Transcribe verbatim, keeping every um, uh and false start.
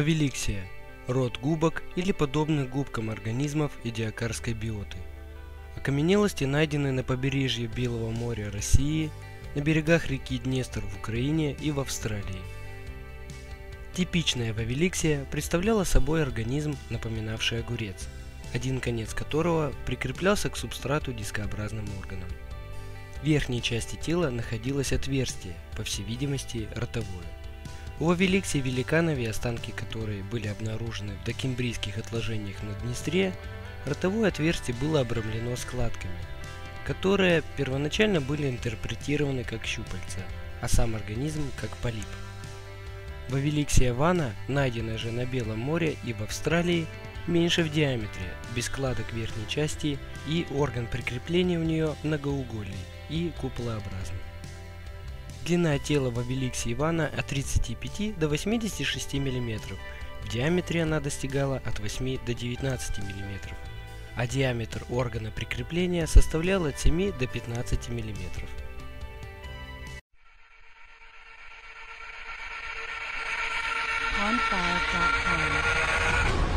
Вавеликсия – род губок или подобных губкам организмов идиокарской биоты. Окаменелости найдены на побережье Белого моря России, на берегах реки Днестр в Украине и в Австралии. Типичная вавеликсия представляла собой организм, напоминавший огурец, один конец которого прикреплялся к субстрату дискообразным органом. В верхней части тела находилось отверстие, по всей видимости, ротовое. У вавеликсии великанови, останки которой были обнаружены в докембрийских отложениях на Днестре, ротовое отверстие было обрамлено складками, которые первоначально были интерпретированы как щупальца, а сам организм как полип. Вавеликсия вана, найденная же на Белом море и в Австралии, меньше в диаметре, без складок верхней части, и орган прикрепления у нее многоугольный и куполообразный. Длина тела вавеликсии вана от тридцати пяти до восьмидесяти шести миллиметров, в диаметре она достигала от восьми до девятнадцати миллиметров, а диаметр органа прикрепления составлял от семи до пятнадцати миллиметров. on fire dot com